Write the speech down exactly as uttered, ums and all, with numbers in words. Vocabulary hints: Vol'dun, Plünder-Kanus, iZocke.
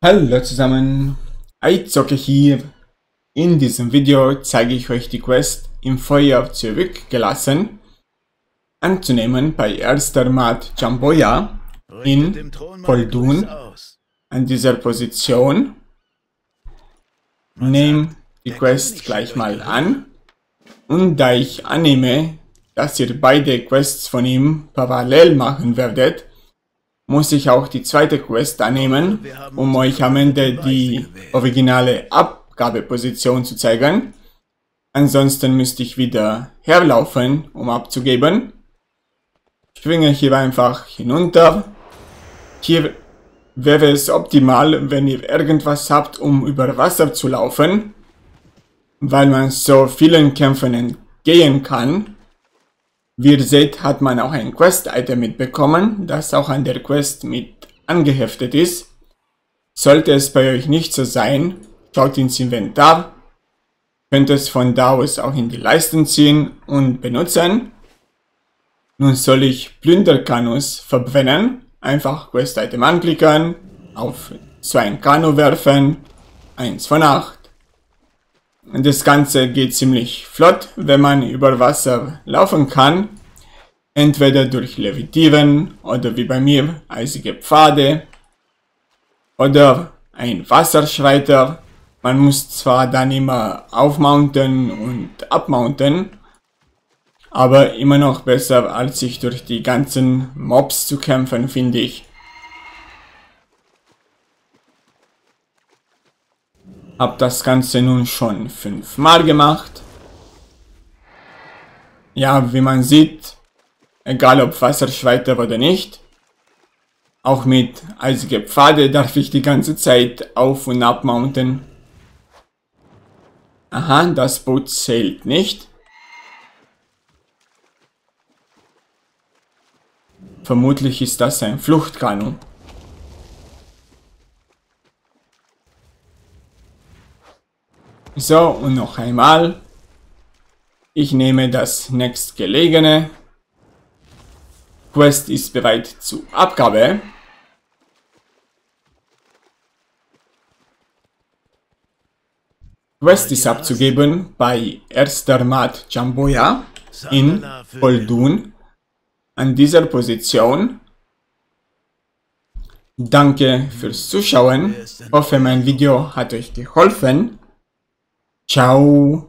Hallo zusammen, iZocke hier. In diesem Video zeige ich euch die Quest im Feuer zurückgelassen anzunehmen bei erster Mat Jamboya in Vol'dun. An dieser Position nehme die Quest gleich mal an, und da ich annehme, dass ihr beide Quests von ihm parallel machen werdet, muss ich auch die zweite Quest annehmen, um euch am Ende die originale Abgabeposition zu zeigen. Ansonsten müsste ich wieder herlaufen, um abzugeben. Ich schwinge hier einfach hinunter. Hier wäre es optimal, wenn ihr irgendwas habt, um über Wasser zu laufen, weil man so vielen Kämpfen entgehen kann. Wie ihr seht, hat man auch ein Quest-Item mitbekommen, das auch an der Quest mit angeheftet ist. Sollte es bei euch nicht so sein, schaut ins Inventar, könnt es von da aus auch in die Leisten ziehen und benutzen. Nun soll ich Plünder-Kanus verbrennen, einfach Quest-Item anklicken, auf so ein Kanu werfen, eins von acht. Das Ganze geht ziemlich flott, wenn man über Wasser laufen kann, entweder durch Levitieren oder wie bei mir eisige Pfade oder ein Wasserschreiter. Man muss zwar dann immer aufmounten und abmounten, aber immer noch besser, als sich durch die ganzen Mobs zu kämpfen, finde ich. Hab das Ganze nun schon fünfmal gemacht. Ja, wie man sieht, egal ob Wasserschreiter oder nicht, auch mit eisiger Pfade darf ich die ganze Zeit auf- und abmounten. Aha, das Boot zählt nicht. Vermutlich ist das ein Fluchtkanu. So, und noch einmal. Ich nehme das nächstgelegene. Quest ist bereit zur Abgabe. Quest ist abzugeben bei erster Mat Jamboya in Vol'dun. An dieser Position. Danke fürs Zuschauen. Hoffe, mein Video hat euch geholfen. Ciao.